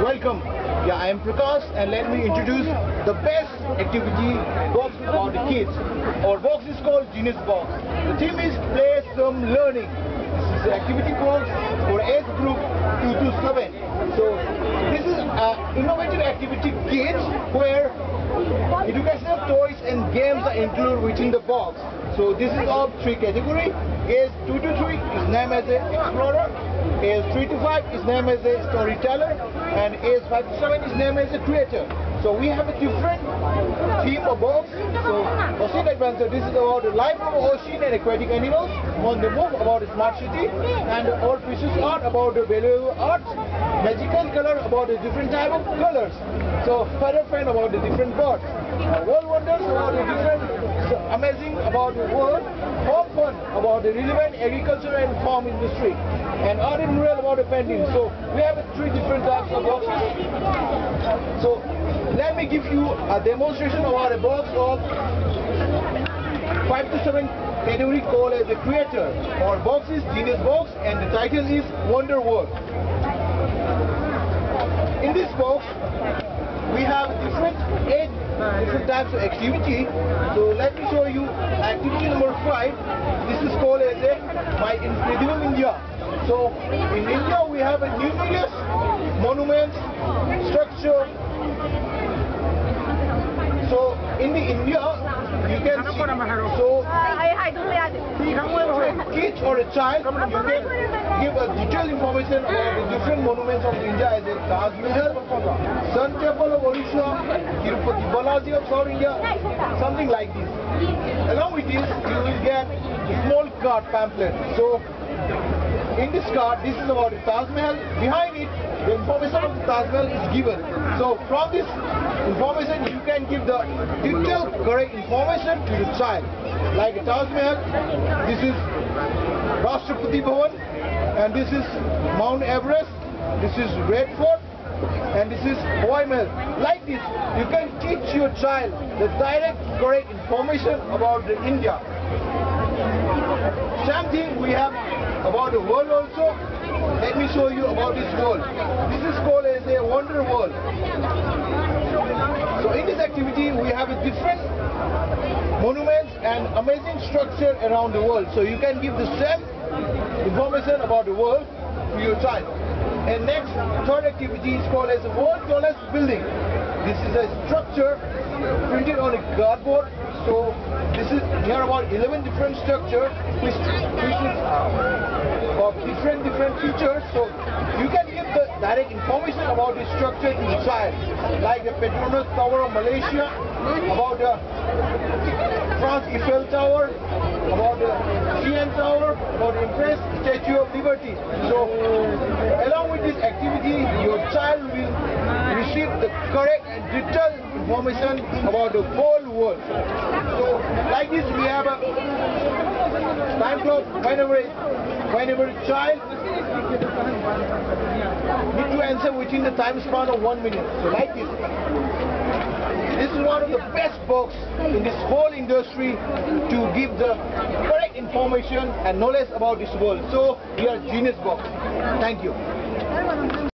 Welcome. Yeah, I am Prakash, and let me introduce the best activity box for the kids. Our box is called Genius Box. The theme is Play Some Learning. This is an activity box for age group 2 to 7. So this is an innovative activity kids where educational toys and games are included within the box. So this is of three categories. Age 2 to 3 is named as an explorer. Age 3 to 5 is named as a storyteller, and age 5 to 7 is named as a creator. So we have a different theme of box. So Ocean Adventure, this is about the life of ocean and aquatic animals, on the move about the smart city, and all precious art about the valuable arts, magical color about the different type of colors. So further fan about the different birds, world wonders about the different amazing about the world, all fun about the relevant agriculture and farm industry, and art and mural about the painting. So we have three different types of boxes. So let me give you a demonstration about a box of 5 to 7 category called as a creator. Our box is Genius Box and the title is Wonder World. In this box, we have different 8 different types of activity. So let me show you activity number 5. This is called as a My Incredible India. So in India, we have a numerous monuments, structure. So in the India, you can see, so kids or a child, you can give a detailed information about the different monuments of India as a Taj Mahal, Sun Temple of Orissa, Tirupati Balaji of South India, something like this. Along with this, you will get a small card pamphlet. So in this card, this is about the Taj Mahal. Behind it, the information of the Taj Mahal is given. So from this information, you can give the detailed correct information to your child. Like Taj Mahal, this is Rashtrapati Bhavan, and this is Mount Everest, this is Red Fort, and this is Hawaii Mahal. Like this, you can teach your child the direct correct information about the India. Same thing we have about the world also. Let me show you about this world. This is called as a Wonder World. So in this activity, we have a different monuments and amazing structure around the world. So you can give the same information about the world to your child. And next, third activity is called as the World Tallest Building. This is a structure printed on a cardboard. So this is, here are about 11 different structures which is of different features. So you can give the direct information about the structure to the child, like the Petronas Tower of Malaysia, about the France Eiffel Tower, about the CN Tower, about the Impress Statue of Liberty. So along with this activity, your child will receive the correct and detailed information about the whole world. So like this, we have a time clock whenever a child needs to answer within the time span of 1 minute. So like this. This is one of the best books in this whole industry to give the correct information and knowledge about this world. So here, Genius Box. Thank you.